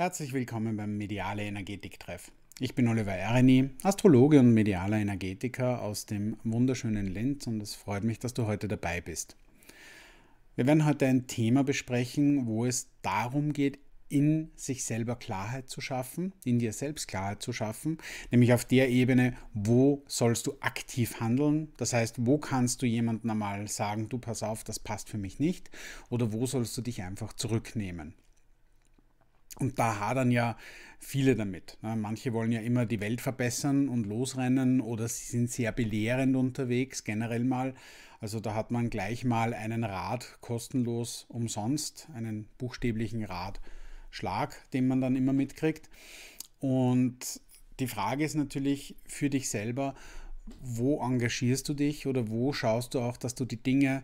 Herzlich willkommen beim Mediale Energetik Treff. Ich bin Oliver Erenyi, Astrologe und medialer Energetiker aus dem wunderschönen Linz, und es freut mich, dass du heute dabei bist. Wir werden heute ein Thema besprechen, wo es darum geht, in sich selber Klarheit zu schaffen, in dir selbst Klarheit zu schaffen, nämlich auf der Ebene, wo sollst du aktiv handeln? Das heißt, wo kannst du jemandem einmal sagen, du pass auf, das passt für mich nicht, oder wo sollst du dich einfach zurücknehmen? Und da hadern ja viele damit. Manche wollen ja immer die Welt verbessern und losrennen, oder sie sind sehr belehrend unterwegs, generell mal. Also da hat man gleich mal einen Rat kostenlos umsonst, einen buchstäblichen Ratschlag, den man dann immer mitkriegt. Und die Frage ist natürlich für dich selber, wo engagierst du dich oder wo schaust du auch, dass du die Dinge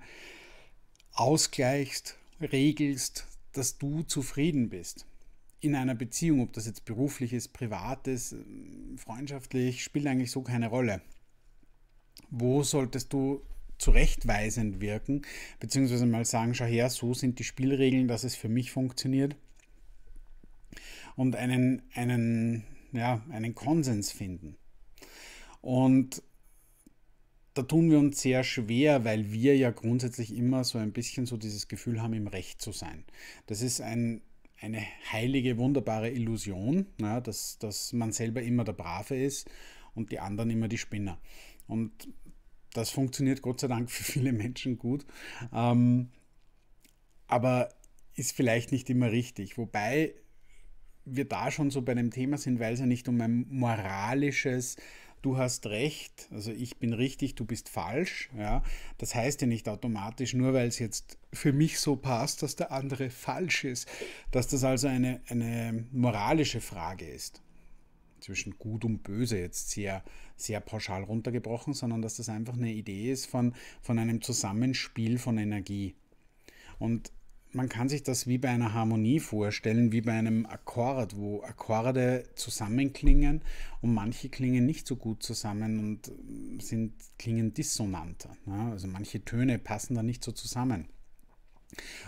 ausgleichst, regelst, dass du zufrieden bist. In einer Beziehung, ob das jetzt beruflich ist, privat ist, freundschaftlich, spielt eigentlich so keine Rolle. Wo solltest du zurechtweisend wirken, beziehungsweise mal sagen, schau her, so sind die Spielregeln, dass es für mich funktioniert, und einen Konsens finden. Und da tun wir uns sehr schwer, weil wir ja grundsätzlich immer so ein bisschen so dieses Gefühl haben, im Recht zu sein. Das ist eine heilige, wunderbare Illusion, ja, dass man selber immer der Brave ist und die anderen immer die Spinner. Und das funktioniert Gott sei Dank für viele Menschen gut, aber ist vielleicht nicht immer richtig. Wobei wir da schon so bei dem Thema sind, weil es ja nicht um ein moralisches Du hast recht, also ich bin richtig, du bist falsch. Ja, das heißt ja nicht automatisch, nur weil es jetzt für mich so passt, dass der andere falsch ist, dass das also eine moralische Frage ist. Zwischen Gut und Böse jetzt sehr, sehr pauschal runtergebrochen, sondern dass das einfach eine Idee ist von einem Zusammenspiel von Energie. Und man kann sich das wie bei einer Harmonie vorstellen, wie bei einem Akkord, wo Akkorde zusammenklingen und manche klingen nicht so gut zusammen und klingen dissonanter. Ja? Also manche Töne passen da nicht so zusammen.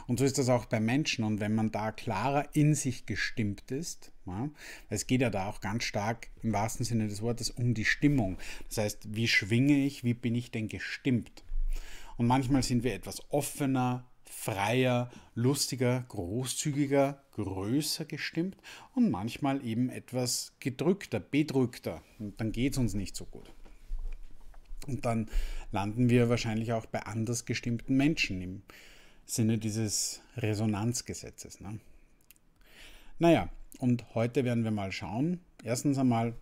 Und so ist das auch bei Menschen, und wenn man da klarer in sich gestimmt ist, ja, es geht ja da auch ganz stark im wahrsten Sinne des Wortes um die Stimmung. Das heißt, wie schwinge ich, wie bin ich denn gestimmt? Und manchmal sind wir etwas offener, freier, lustiger, großzügiger, größer gestimmt und manchmal eben etwas gedrückter, bedrückter, und dann geht es uns nicht so gut. Und dann landen wir wahrscheinlich auch bei anders gestimmten Menschen im Sinne dieses Resonanzgesetzes. Ne? Naja, und heute werden wir mal schauen, erstens einmal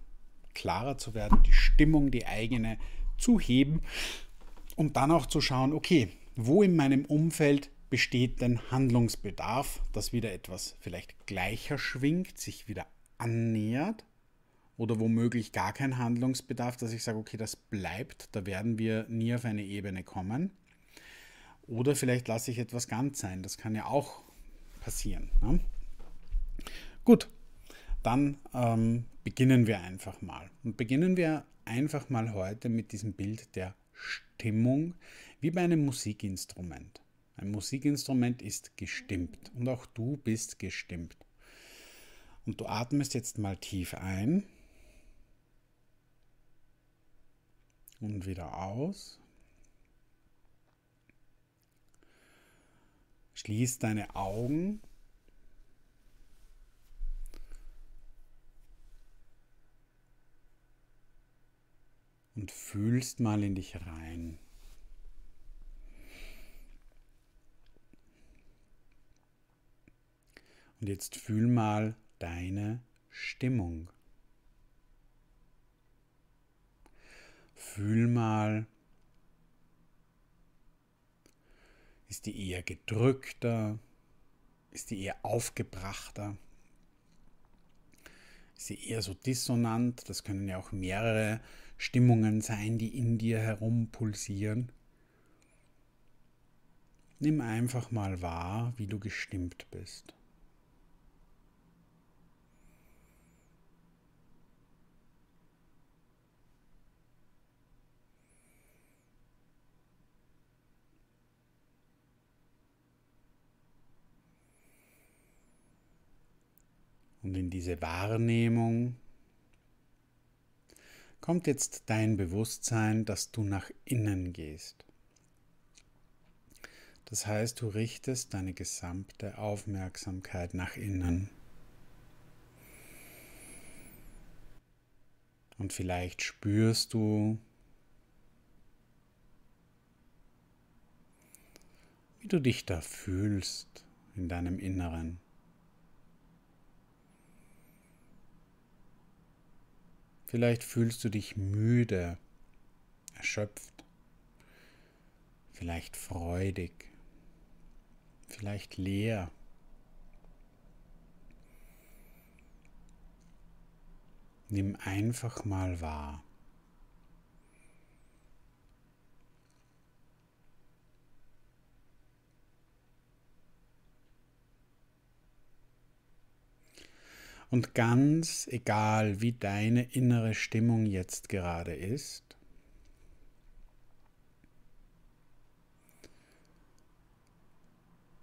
klarer zu werden, die Stimmung, die eigene zu heben, und dann auch zu schauen, okay, wo in meinem Umfeld besteht denn Handlungsbedarf, dass wieder etwas vielleicht gleicher schwingt, sich wieder annähert, oder womöglich gar kein Handlungsbedarf, dass ich sage, okay, das bleibt, da werden wir nie auf eine Ebene kommen. Oder vielleicht lasse ich etwas ganz sein, das kann ja auch passieren. Ne? Gut, dann beginnen wir einfach mal. Und beginnen wir einfach mal heute mit diesem Bild der Stimmung, wie bei einem Musikinstrument. Ein Musikinstrument ist gestimmt, und auch du bist gestimmt. Und du atmest jetzt mal tief ein und wieder aus. Schließ deine Augen und fühlst mal in dich rein. Und jetzt fühl mal deine Stimmung. Fühl mal, ist die eher gedrückter? Ist die eher aufgebrachter? Ist sie eher so dissonant? Das können ja auch mehrere Stimmungen sein, die in dir herumpulsieren. Nimm einfach mal wahr, wie du gestimmt bist. Und in diese Wahrnehmung kommt jetzt dein Bewusstsein, dass du nach innen gehst. Das heißt, du richtest deine gesamte Aufmerksamkeit nach innen. Und vielleicht spürst du, wie du dich da fühlst in deinem Inneren. Vielleicht fühlst du dich müde, erschöpft, vielleicht freudig, vielleicht leer. Nimm einfach mal wahr. Und ganz egal, wie deine innere Stimmung jetzt gerade ist,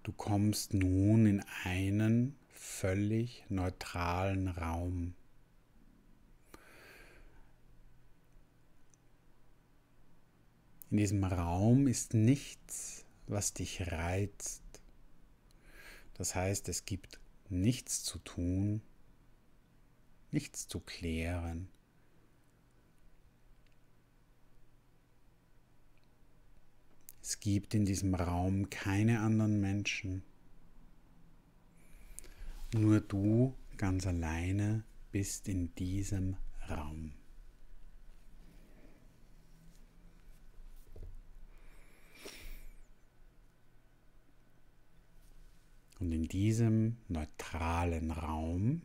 du kommst nun in einen völlig neutralen Raum. In diesem Raum ist nichts, was dich reizt. Das heißt, es gibt nichts zu tun, nichts zu klären. Es gibt in diesem Raum keine anderen Menschen. Nur du ganz alleine bist in diesem Raum. Und in diesem neutralen Raum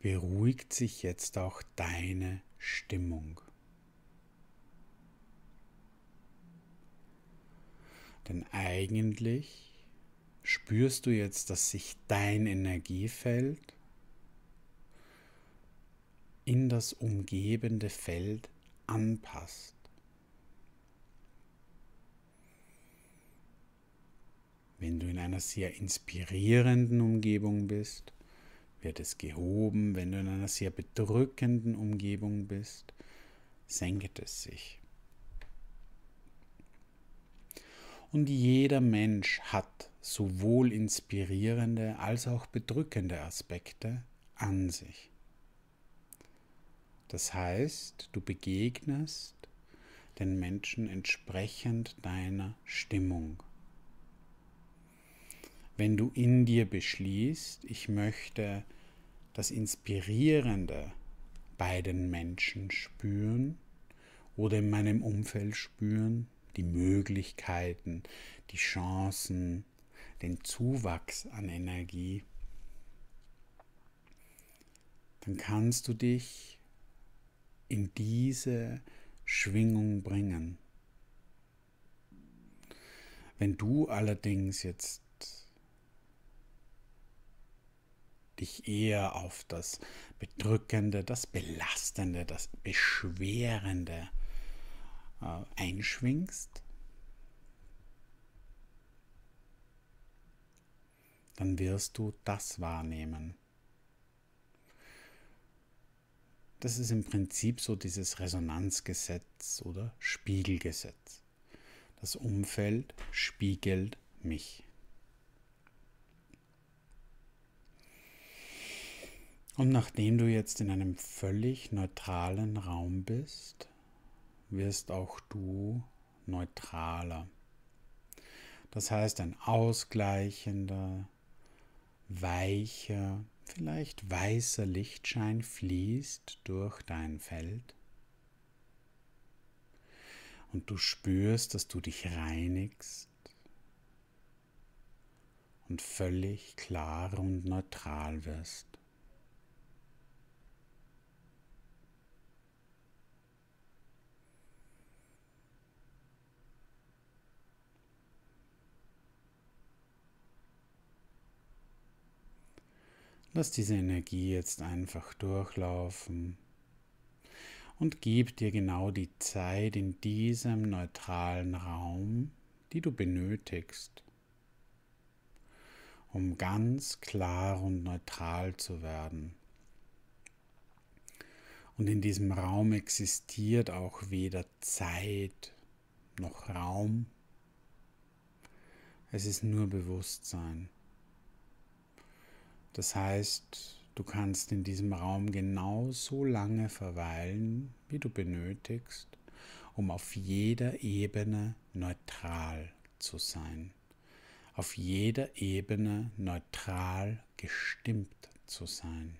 beruhigt sich jetzt auch deine Stimmung. Denn eigentlich spürst du jetzt, dass sich dein Energiefeld in das umgebende Feld anpasst. Wenn du in einer sehr inspirierenden Umgebung bist, wird es gehoben. Wenn du in einer sehr bedrückenden Umgebung bist, senkt es sich. Und jeder Mensch hat sowohl inspirierende als auch bedrückende Aspekte an sich. Das heißt, du begegnest den Menschen entsprechend deiner Stimmung. Wenn du in dir beschließt, ich möchte das Inspirierende bei den Menschen spüren oder in meinem Umfeld spüren, die Möglichkeiten, die Chancen, den Zuwachs an Energie, dann kannst du dich in diese Schwingung bringen. Wenn du allerdings jetzt dich eher auf das Bedrückende, das Belastende, das Beschwerende einschwingst, dann wirst du das wahrnehmen. Das ist im Prinzip so dieses Resonanzgesetz oder Spiegelgesetz. Das Umfeld spiegelt mich. Und nachdem du jetzt in einem völlig neutralen Raum bist, wirst auch du neutraler. Das heißt, ein ausgleichender, weicher, vielleicht weißer Lichtschein fließt durch dein Feld. Und du spürst, dass du dich reinigst und völlig klar und neutral wirst. Lass diese Energie jetzt einfach durchlaufen und gib dir genau die Zeit in diesem neutralen Raum, die du benötigst. um ganz klar und neutral zu werden. Und in diesem Raum existiert auch weder Zeit noch Raum. Es ist nur Bewusstsein. Das heißt, du kannst in diesem Raum genauso lange verweilen, wie du benötigst, um auf jeder Ebene neutral zu sein, auf jeder Ebene neutral gestimmt zu sein.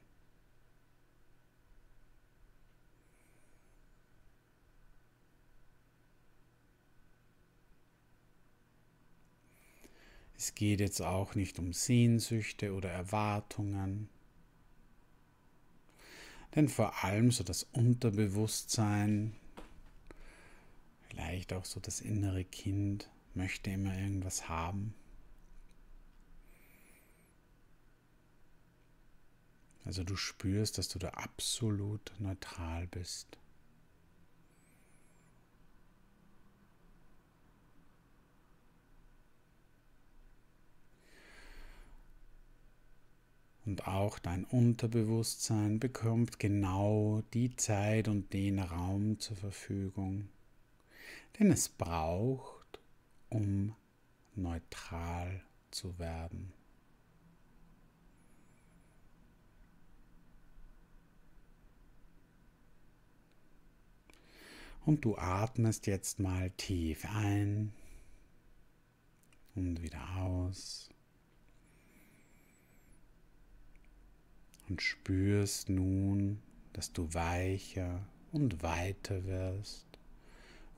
Es geht jetzt auch nicht um Sehnsüchte oder Erwartungen, denn vor allem so das Unterbewusstsein, vielleicht auch so das innere Kind, möchte immer irgendwas haben. Also du spürst, dass du da absolut neutral bist. Und auch dein Unterbewusstsein bekommt genau die Zeit und den Raum zur Verfügung, den es braucht, um neutral zu werden. Und du atmest jetzt mal tief ein und wieder aus. Und spürst nun, dass du weicher und weiter wirst,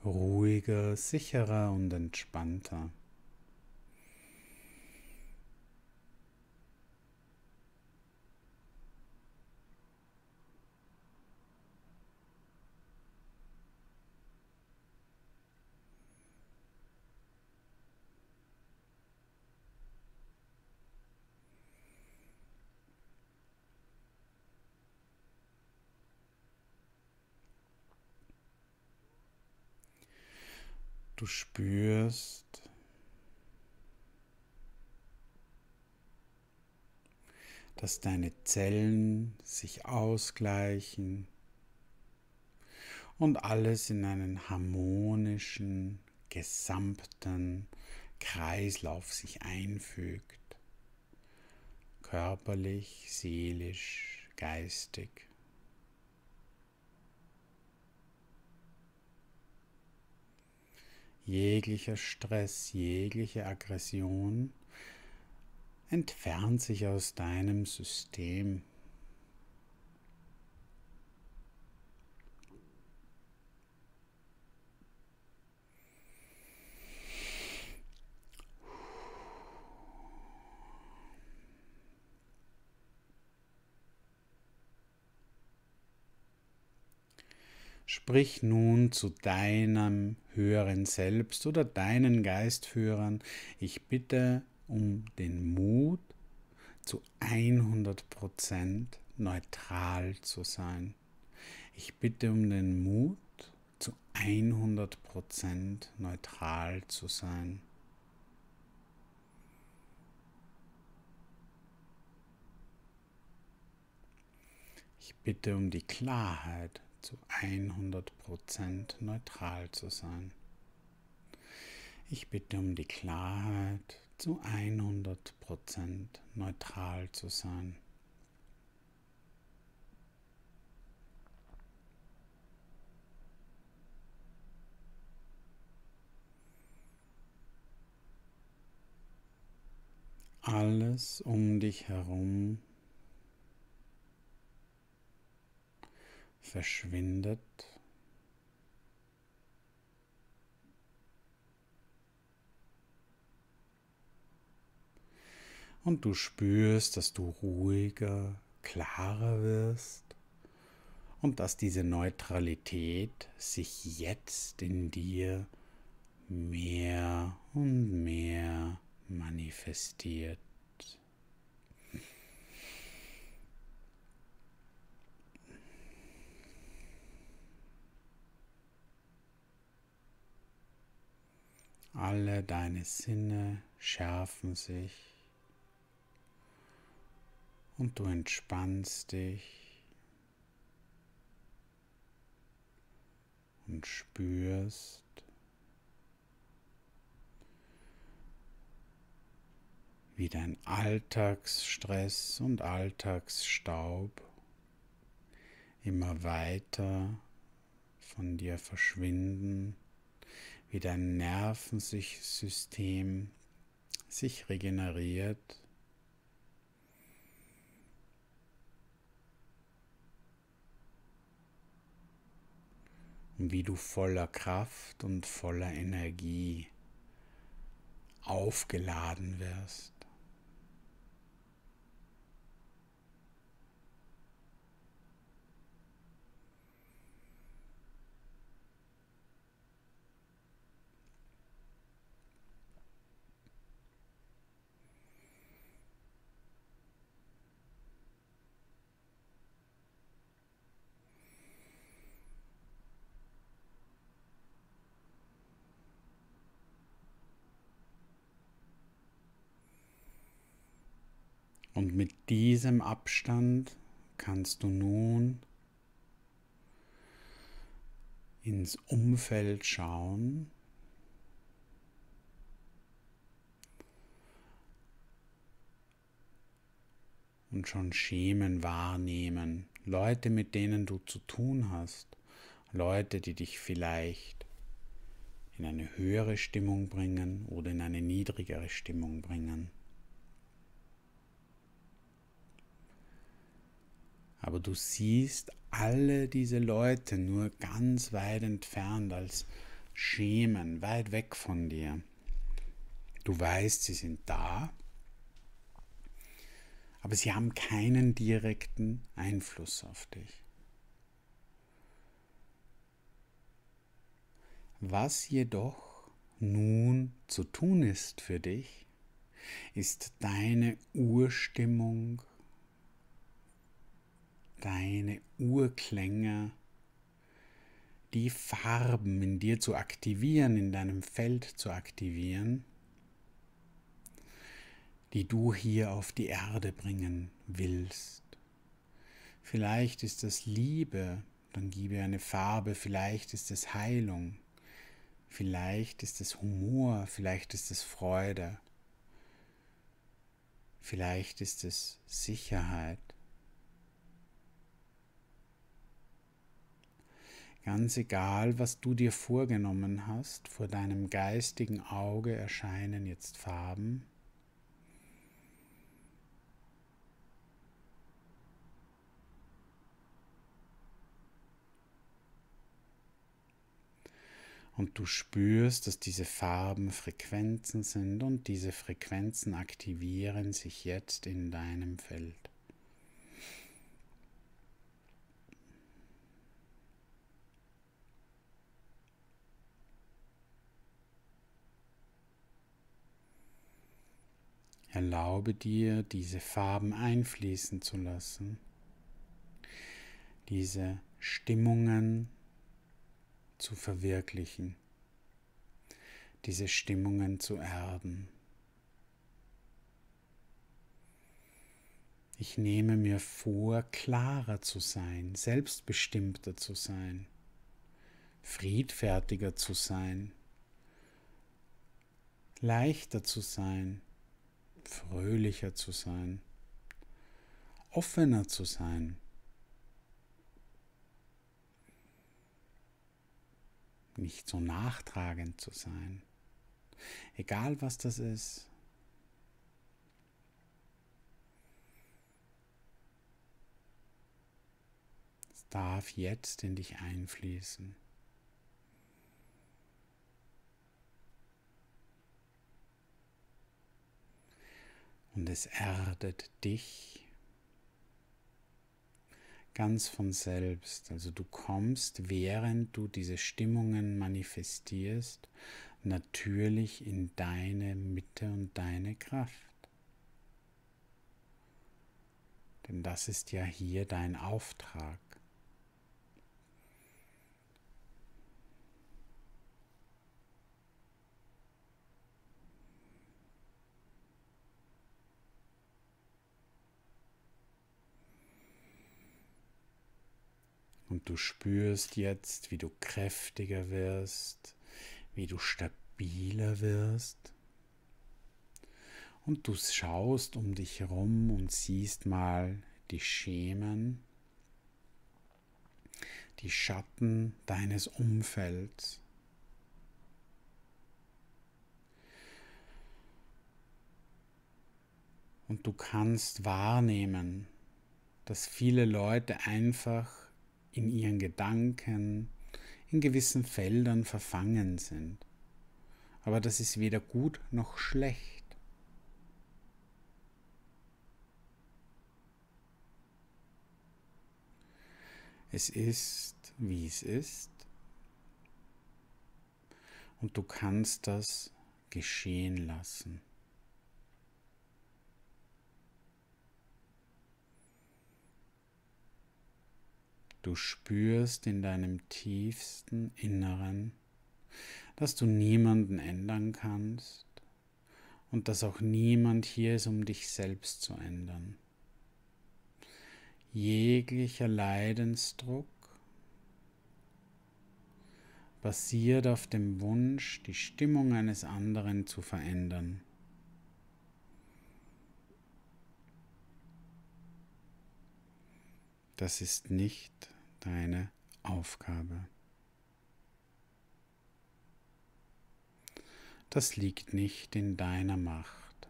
ruhiger, sicherer und entspannter. Du spürst, dass deine Zellen sich ausgleichen und alles in einen harmonischen, gesamten Kreislauf sich einfügt, körperlich, seelisch, geistig. Jeglicher Stress, jegliche Aggression entfernt sich aus deinem System. Sprich nun zu deinem höheren Selbst oder deinen Geistführern. Ich bitte um den Mut, zu 100% neutral zu sein. Ich bitte um den Mut, zu 100% neutral zu sein. Ich bitte um die Klarheit, zu 100% neutral zu sein. Ich bitte um die Klarheit, zu 100% neutral zu sein. Alles um dich herum verschwindet und du spürst, dass du ruhiger, klarer wirst und dass diese Neutralität sich jetzt in dir mehr und mehr manifestiert. Alle deine Sinne schärfen sich und du entspannst dich und spürst, wie dein Alltagsstress und Alltagsstaub immer weiter von dir verschwinden, wie dein Nervensystem sich regeneriert und wie du voller Kraft und voller Energie aufgeladen wirst. Und mit diesem Abstand kannst du nun ins Umfeld schauen und schon Schemen wahrnehmen. Leute, mit denen du zu tun hast. Leute, die dich vielleicht in eine höhere Stimmung bringen oder in eine niedrigere Stimmung bringen. Aber du siehst alle diese Leute nur ganz weit entfernt als Schemen, weit weg von dir. Du weißt, sie sind da, aber sie haben keinen direkten Einfluss auf dich. Was jedoch nun zu tun ist für dich, ist deine Urstimmung, deine Urklänge, die Farben in dir zu aktivieren, in deinem Feld zu aktivieren, die du hier auf die Erde bringen willst. Vielleicht ist das Liebe, dann gib ihr eine Farbe, vielleicht ist es Heilung, vielleicht ist es Humor, vielleicht ist es Freude, vielleicht ist es Sicherheit. Ganz egal, was du dir vorgenommen hast, vor deinem geistigen Auge erscheinen jetzt Farben. Und du spürst, dass diese Farben Frequenzen sind und diese Frequenzen aktivieren sich jetzt in deinem Feld. Erlaube dir, diese Farben einfließen zu lassen, diese Stimmungen zu verwirklichen, diese Stimmungen zu erden. Ich nehme mir vor, klarer zu sein, selbstbestimmter zu sein, friedfertiger zu sein, leichter zu sein, fröhlicher zu sein, offener zu sein, nicht so nachtragend zu sein, egal was das ist. Es darf jetzt in dich einfließen. Und es erdet dich ganz von selbst. Also du kommst, während du diese Stimmungen manifestierst, natürlich in deine Mitte und deine Kraft. Denn das ist ja hier dein Auftrag. Und du spürst jetzt, wie du kräftiger wirst, wie du stabiler wirst. Und du schaust um dich herum und siehst mal die Schemen, die Schatten deines Umfelds. Und du kannst wahrnehmen, dass viele Leute einfach in ihren Gedanken in gewissen Feldern verfangen sind. Aber das ist weder gut noch schlecht. Es ist, wie es ist, und du kannst das geschehen lassen. Du spürst in deinem tiefsten Inneren, dass du niemanden ändern kannst und dass auch niemand hier ist, um dich selbst zu ändern. Jeglicher Leidensdruck basiert auf dem Wunsch, die Stimmung eines anderen zu verändern. Das ist nicht deine Aufgabe. Das liegt nicht in deiner Macht.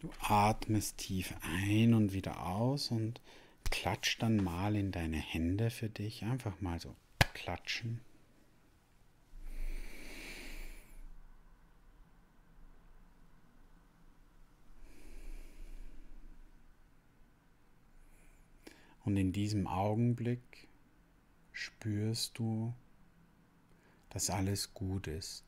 Du atmest tief ein und wieder aus und klatsch dann mal in deine Hände für dich. Einfach mal so klatschen. Und in diesem Augenblick spürst du, dass alles gut ist.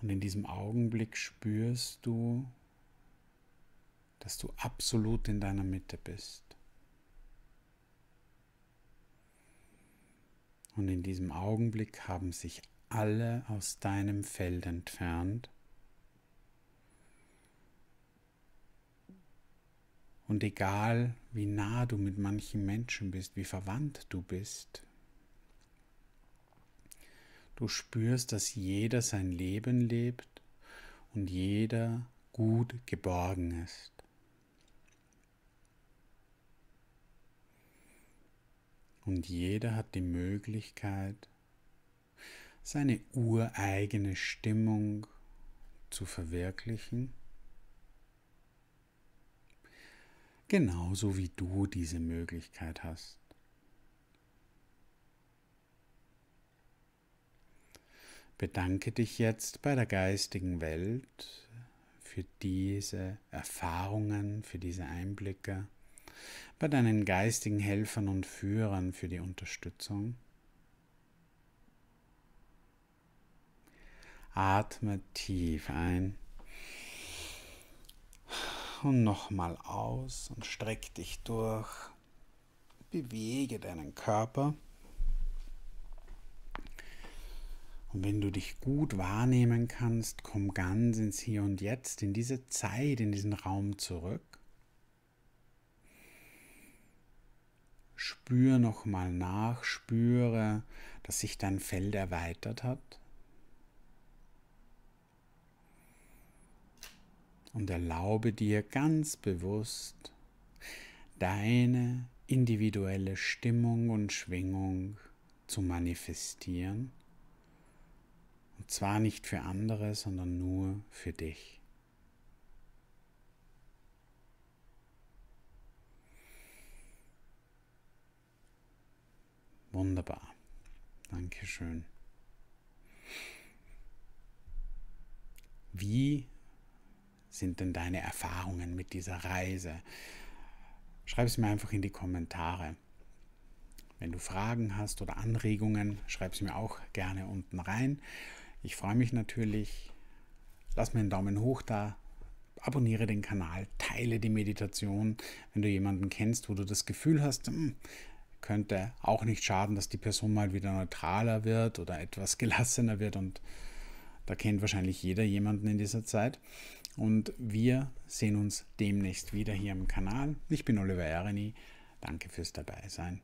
Und in diesem Augenblick spürst du, dass du absolut in deiner Mitte bist. Und in diesem Augenblick haben sich alle aus deinem Feld entfernt. Und egal, wie nah du mit manchen Menschen bist, wie verwandt du bist, du spürst, dass jeder sein Leben lebt und jeder gut geborgen ist. Und jeder hat die Möglichkeit, seine ureigene Stimmung zu verwirklichen, genauso wie du diese Möglichkeit hast. Bedanke dich jetzt bei der geistigen Welt für diese Erfahrungen, für diese Einblicke, bei deinen geistigen Helfern und Führern für die Unterstützung. Atme tief ein und nochmal aus und streck dich durch. Bewege deinen Körper. Und wenn du dich gut wahrnehmen kannst, komm ganz ins Hier und Jetzt, in diese Zeit, in diesen Raum zurück. Spür nochmal nach, spüre, dass sich dein Feld erweitert hat. Und erlaube dir ganz bewusst, deine individuelle Stimmung und Schwingung zu manifestieren. Und zwar nicht für andere, sondern nur für dich. Wunderbar. Dankeschön. Wie sind denn deine Erfahrungen mit dieser Reise? Schreib es mir einfach in die Kommentare. Wenn du Fragen hast oder Anregungen, schreib es mir auch gerne unten rein. Ich freue mich natürlich, lass mir einen Daumen hoch da, abonniere den Kanal, teile die Meditation, wenn du jemanden kennst, wo du das Gefühl hast, könnte auch nicht schaden, dass die Person mal wieder neutraler wird oder etwas gelassener wird und Da kennt wahrscheinlich jeder jemanden in dieser Zeit. Und wir sehen uns demnächst wieder hier im Kanal. Ich bin Oliver Erenyi. Danke fürs Dabeisein.